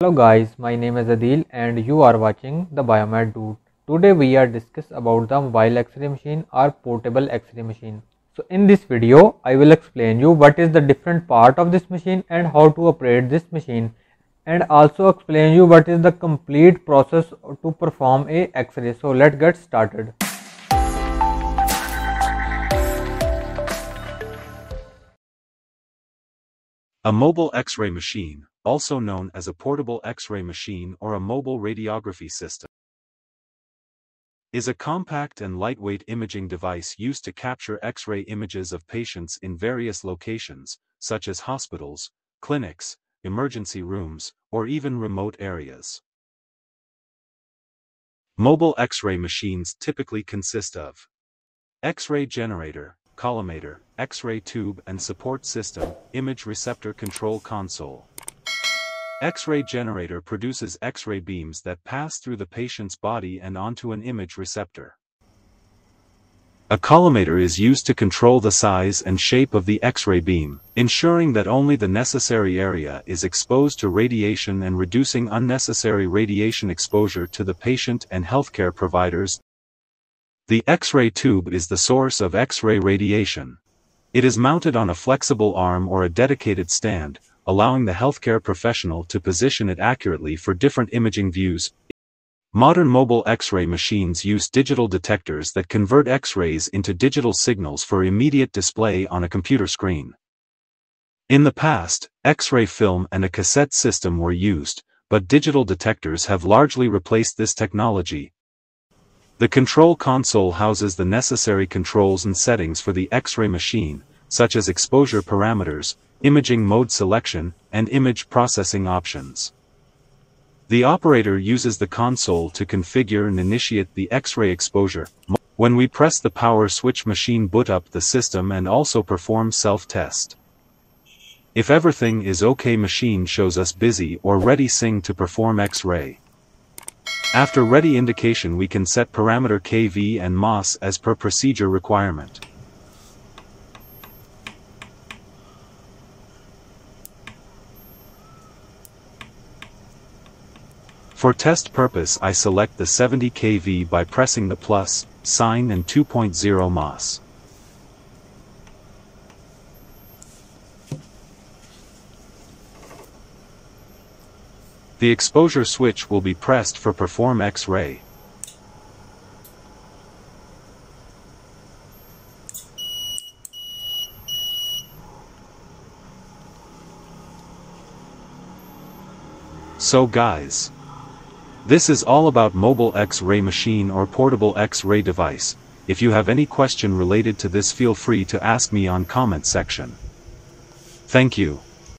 Hello guys, my name is Adil and you are watching The Biomed Dude. Today we are discussing about the mobile X-ray machine or portable X-ray machine. So in this video, I will explain you what is the different part of this machine and how to operate this machine, and also explain you what is the complete process to perform a X-ray. So let's get started. A mobile X-ray machine, also known as a portable X-ray machine or a mobile radiography system, is a compact and lightweight imaging device used to capture X-ray images of patients in various locations, such as hospitals, clinics, emergency rooms, or even remote areas. Mobile X-ray machines typically consist of X-ray generator, collimator, X-ray tube and support system, image receptor control console. X-ray generator produces X-ray beams that pass through the patient's body and onto an image receptor. A collimator is used to control the size and shape of the X-ray beam, ensuring that only the necessary area is exposed to radiation and reducing unnecessary radiation exposure to the patient and healthcare providers. The X-ray tube is the source of X-ray radiation. It is mounted on a flexible arm or a dedicated stand, allowing the healthcare professional to position it accurately for different imaging views. Modern mobile X-ray machines use digital detectors that convert X-rays into digital signals for immediate display on a computer screen. In the past, X-ray film and a cassette system were used, but digital detectors have largely replaced this technology. The control console houses the necessary controls and settings for the X-ray machine, such as exposure parameters, imaging mode selection, and image processing options. The operator uses the console to configure and initiate the X-ray exposure. When we press the power switch, machine boot up the system and also perform self-test. If everything is okay, machine shows us busy or ready sing to perform X-ray. After ready indication, we can set parameter kv and mAs as per procedure requirement. For test purpose, I select the 70 kV by pressing the plus sign and 2.0 mAs. The exposure switch will be pressed for perform X-ray. So guys, this is all about mobile X-ray machine or portable X-ray device. If you have any question related to this, feel free to ask me on comment section. Thank you.